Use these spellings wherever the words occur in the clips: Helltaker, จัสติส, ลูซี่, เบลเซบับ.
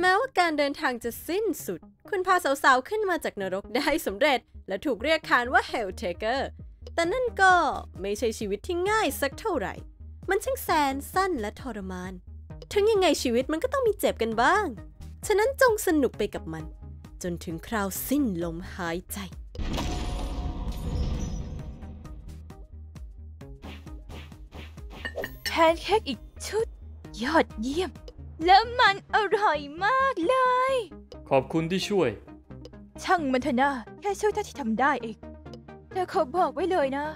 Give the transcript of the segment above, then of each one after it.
แม้ว่าการเดินทางจะสิ้นสุดคุณพาสาวๆขึ้นมาจากนรกได้สำเร็จและถูกเรียกขานว่า Helltaker แต่นั่นก็ไม่ใช่ชีวิตที่ง่ายสักเท่าไหร่มันช่างแสนสั้นและทรมานถึงยังไงชีวิตมันก็ต้องมีเจ็บกันบ้างฉะนั้นจงสนุกไปกับมันจนถึงคราวสิ้นลมหายใจแพนเค้กอีกชุดยอดเยี่ยมแล้วมันอร่อยมากเลยขอบคุณที่ช่วยช่างมันเถอะนะแค่ช่วยเท่าที่ทำได้เองแต่ขอบอกไว้เลยนะ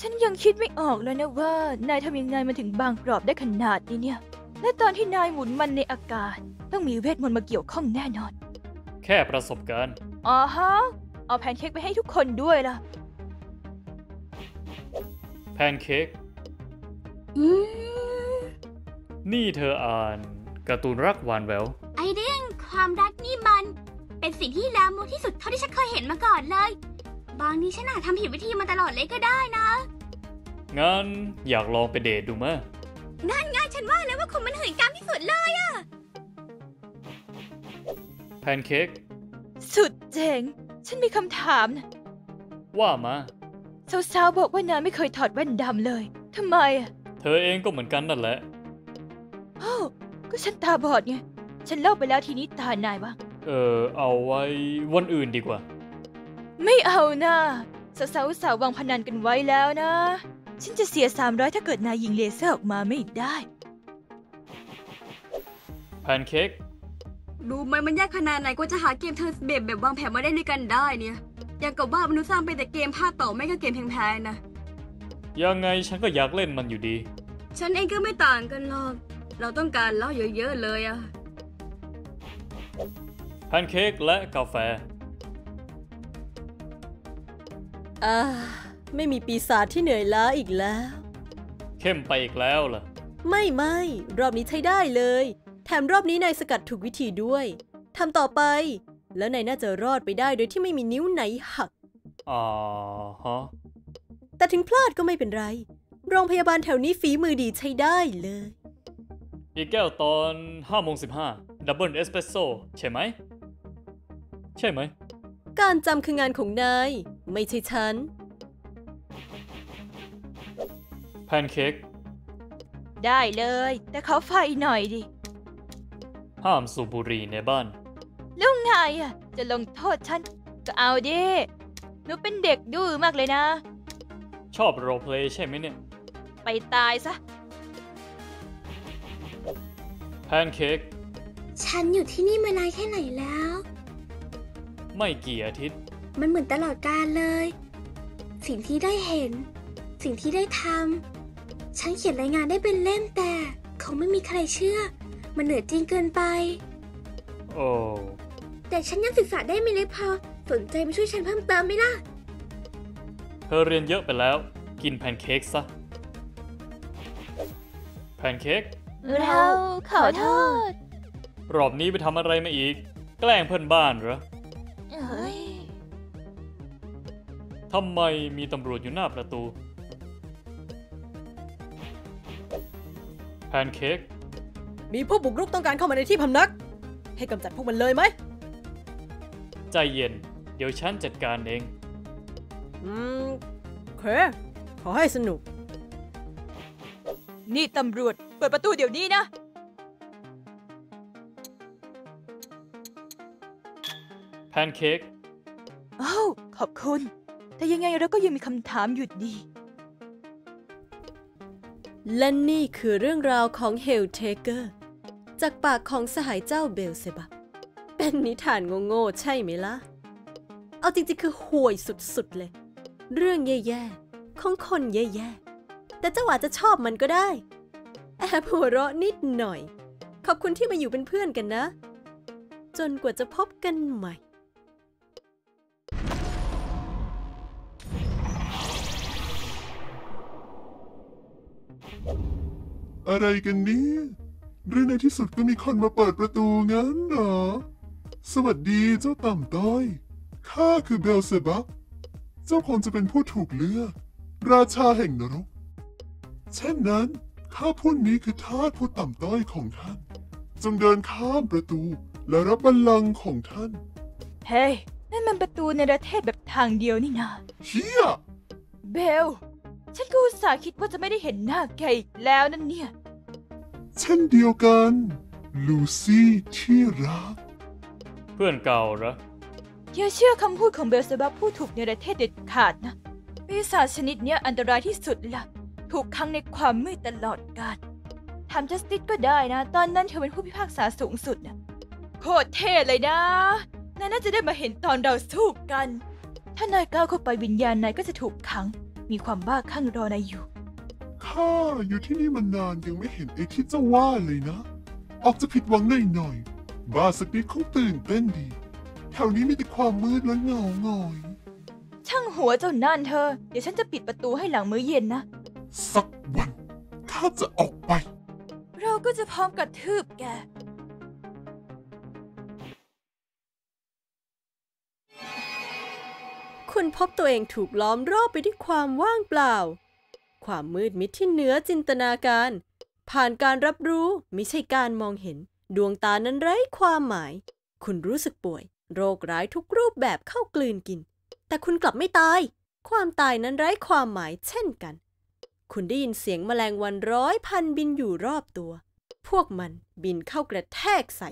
ฉันยังคิดไม่ออกเลยนะว่านายทำยังไงมันถึงบางกรอบได้ขนาดนี้เนี่ยและตอนที่นายหมุนมันในอากาศต้องมีเวทมนต์มาเกี่ยวข้องแน่นอนแค่ประสบการณ์อ๋อฮะเอาแพนเค้กไปให้ทุกคนด้วยล่ะแพนเค้กนี่เธออ่านการ์ตูนรักหวานแววไอเรื่องความรักนี่มันเป็นสิ่งที่ลามกที่สุดเท่าที่ฉันเคยเห็นมาก่อนเลยบางทีฉันอาจทำผิดวิธีมาตลอดเลยก็ได้นะงั้นอยากลองไปเดทดูมั้ยนั่นไงฉันว่าแล้วว่าคุณมันหื่นกามที่สุดเลยอะแพนเค้กสุดเจ๋งฉันมีคำถามนะว่ามาสาวๆบอกว่านายไม่เคยถอดแว่นดำเลยทำไมอะเธอเองก็เหมือนกันนั่นแหละโอ้ก็ฉันตาบอดไงฉันเล่าไปแล้วทีนี้ตานายบ้างเอาไว้วันอื่นดีกว่าไม่เอานะสาวๆวางพนันกันไว้แล้วนะฉันจะเสีย300ถ้าเกิดนายยิงเลเซอร์ออกมาไม่ได้แพนเค้กดูมันยากขนาดไหนก็จะหาเกมเธอแบบวางแผนมาได้ด้วยกันได้เนี่ยอย่างกับว่ามนุษย์สร้างไปแต่เกมภาคต่อไม่ก็เกมแพงๆนะยังไงฉันก็อยากเล่นมันอยู่ดีฉันเองก็ไม่ต่างกันหรอกเราต้องการเล่าเยอะๆเลยอะแพนเค้กและกาแฟไม่มีปีศาจที่เหนื่อยล้าอีกแล้วเข้มไปอีกแล้วเหรอไม่รอบนี้ใช้ได้เลยแถมรอบนี้นายสกัดถูกวิธีด้วยทำต่อไปแล้วนายน่าจะรอดไปได้โดยที่ไม่มีนิ้วไหนหักแต่ถึงพลาดก็ไม่เป็นไรโรงพยาบาลแถวนี้ฝีมือดีใช้ได้เลยอีกแก้วตอน 5:15 ดับเบิลเอสเปรสโซ่ใช่ไหมการจำคืองานของนายไม่ใช่ฉันแพนเค้กได้เลยแต่เขาไฟหน่อยดิห้ามสูบบุหรี่ในบ้านแล้วไงอ่ะจะลงโทษฉันก็เอาดิหนูเป็นเด็กดื้อมากเลยนะชอบโรลเพลย์ใช่ไหมเนี่ยไปตายซะแพนเค้กฉันอยู่ที่นี่มานานแค่ไหนแล้วไม่กี่อาทิตย์มันเหมือนตลอดกาลเลยสิ่งที่ได้เห็นสิ่งที่ได้ทำฉันเขียนรายงานได้เป็นเล่มแต่คงไม่มีใครเชื่อมันเหนื่อยจริงเกินไปแต่ฉันยังศึกษาได้ไม่เล็กพอสนใจมาช่วยฉันเพิ่มเติมไหมล่ะเธอเรียนเยอะไปแล้วกินแพนเค้กซะแพนเค้กเราขอโทษรอบนี้ไปทำอะไรมาอีกแกล้งเพื่อนบ้านเหรอทำไมมีตำรวจอยู่หน้าประตูแพนเค้กมีผู้บุกรุกต้องการเข้ามาในที่พำนักให้กำจัดพวกมันเลยไหมใจเย็นเดี๋ยวฉันจัดการเองโอเคขอให้สนุกนี่ตำรวจเปิดประตูเดี๋ยวนี้นะแพนเค้กขอบคุณแต่ยังไงเราก็ยังมีคำถามอยู่ดีและนี่คือเรื่องราวของ Helltaker จากปากของสหายเจ้าเบลเซบับเป็นนิทานโง่ๆใช่ไหมล่ะเอาจริงๆคือห่วยสุดๆเลยเรื่องแย่ๆของคนแย่ๆแต่เจ้าอาจจะชอบมันก็ได้แอบหัวเราะนิดหน่อยขอบคุณที่มาอยู่เป็นเพื่อนกันนะจนกว่าจะพบกันใหม่อะไรกันนี่หรือในที่สุดก็มีคนมาเปิดประตูงั้นเหรอสวัสดีเจ้าต่ำต้อยข้าคือเบลเซบับเจ้าคงจะเป็นผู้ถูกเลือกราชาแห่งนรกเช่นนั้นข้าผู้นี้คือทาสผู้ต่ำต้อยของท่านจงเดินข้ามประตู และรับบัลลังก์ของท่านเฮ้ยนั่นมันประตูในประเทศแบบทางเดียวนี่นะเฮียเบลฉันก็อุตส่าห์คิดว่าจะไม่ได้เห็นหน้าแกอีกแล้วนั่นเนี่ยเช่นเดียวกันลูซี่ที่รักเพื่อนเก่าเหรออย่าเชื่อคำพูดของเบลเซบับผู้ถูกในประเทศเด็ดขาดนะปีศาจชนิดเนี้ยอันตรายที่สุดละถูกขังในความมืดตลอดกาลถามจัสติสก็ได้นะตอนนั้นเธอเป็นผู้พิพากษาสูงสุดนะโคตรเท่เลยนะนายน่าจะได้มาเห็นตอนเราสู้กันถ้านายก้าวเข้าไปวิญญาณนายก็จะถูกขังมีความบ้าคลั่งรอนายอยู่ข้าอยู่ที่นี่มานานยังไม่เห็นไอ้ที่เจ้าว่าเลยนะออกจะผิดหวังหน่อยๆบ้าสักนิดคงตื่นเต้นดีแถวนี้มีแต่ความมืดและเงาหงอยช่างหัวเจ้านั่นเธอเดี๋ยวฉันจะปิดประตูให้หลังมื้อเย็นนะสักวันข้าจะออกไปเราก็จะพร้อมกระทืบแกคุณพบตัวเองถูกล้อมรอบไปด้วยความว่างเปล่าความมืดมิดที่เหนือจินตนาการผ่านการรับรู้ไม่ใช่การมองเห็นดวงตานั้นไร้ความหมายคุณรู้สึกป่วยโรคร้ายทุกรูปแบบเข้ากลืนกินแต่คุณกลับไม่ตายความตายนั้นไร้ความหมายเช่นกันคุณได้ยินเสียงแมลงวันร้อยพันบินอยู่รอบตัวพวกมันบินเข้ากระแทกใส่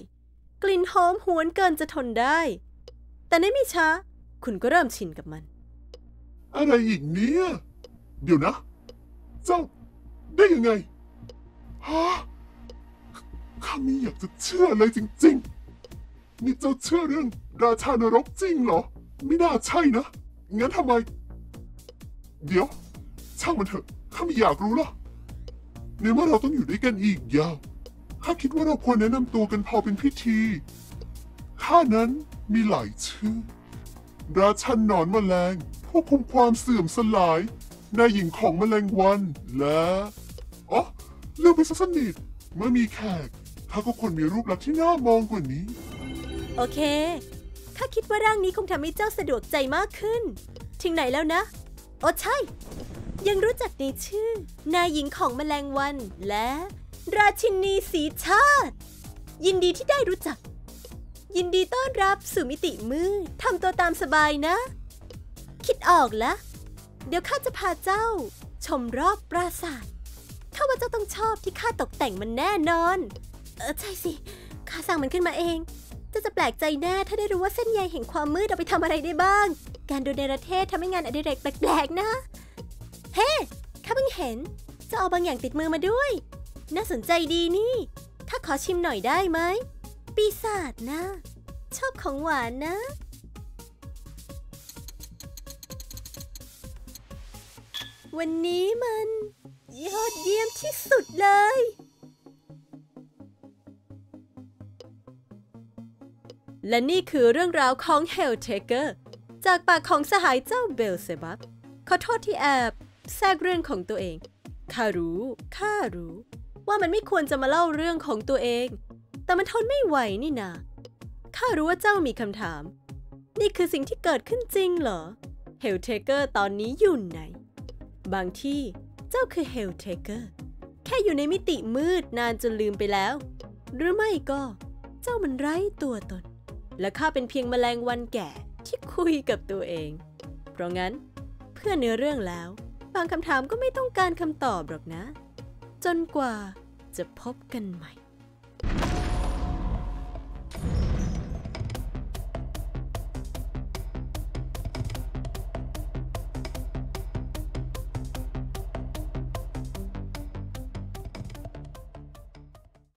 กลิ่นหอมหวนเกินจะทนได้แต่ในไม่ช้าคุณก็เริ่มชินกับมันอะไรอีกเนี่ยเดี๋ยวนะเจ้าได้ยังไงฮะข้าไม่อยากจะเชื่อเลยจริงๆนี่เจ้าเชื่อเรื่องราชานรกจริงเหรอไม่น่าใช่นะงั้นทำไมเดี๋ยวช่างมันเถอะข้าไม่อยากรู้หรอกในเมื่อเราต้องอยู่ด้วยกันอีกยาวข้าคิดว่าเราควรแนะนำตัวกันพอเป็นพิธีข้านั้นมีหลายชื่อราชันหนอนแมลงผู้คุมความเสื่อมสลายนายหญิงของแมลงวันและอ๋อเรื่องไปสนิทเมื่อมีแขกข้าก็ควรมีรูปลักษณ์ที่น่ามองกว่านี้โอเคข้าคิดว่าร่างนี้คงทำให้เจ้าสะดวกใจมากขึ้นถึงไหนแล้วนะอ๋อใช่ยังรู้จักในชื่อนายหญิงของแมลงวันและราชินีสีชาติยินดีที่ได้รู้จักยินดีต้อนรับสู่มิติมืดทำตัวตามสบายนะคิดออกละเดี๋ยวข้าจะพาเจ้าชมรอบปราสาทข้าว่าเจ้าต้องชอบที่ข้าตกแต่งมันแน่นอนใช่สิข้าสร้างมันขึ้นมาเองเจ้าจะแปลกใจแน่ถ้าได้รู้ว่าเส้นใยแห่งความมืดเอาไปทำอะไรได้บ้างการดูในประเทศทำให้งานอดิเรกแปลกๆนะเฮ้ข้าเพิ่งเห็นเจ้าเอาบางอย่างติดมือมาด้วยน่าสนใจดีนี่ข้าขอชิมหน่อยได้ไหมปีศาจนะชอบของหวานนะวันนี้มันยอดเยี่ยมที่สุดเลยและนี่คือเรื่องราวของ Helltaker จากปากของสหายเจ้าเบลเซบับขอโทษที่แอบแทรกเรื่องของตัวเองข้ารู้ว่ามันไม่ควรจะมาเล่าเรื่องของตัวเองแต่มันทนไม่ไหวนี่นาข้ารู้ว่าเจ้ามีคำถามนี่คือสิ่งที่เกิดขึ้นจริงเหรอ Helltaker ตอนนี้อยู่ไหนบางที่เจ้าคือ Helltaker แค่อยู่ในมิติมืดนานจนลืมไปแล้วหรือไม่ก็เจ้ามันไร้ตัวตนและข้าเป็นเพียงแมลงวันแก่ที่คุยกับตัวเองเพราะงั้นเพื่อเนื้อเรื่องแล้วบางคำถามก็ไม่ต้องการคำตอบหรอกนะจนกว่าจะพบกันใหม่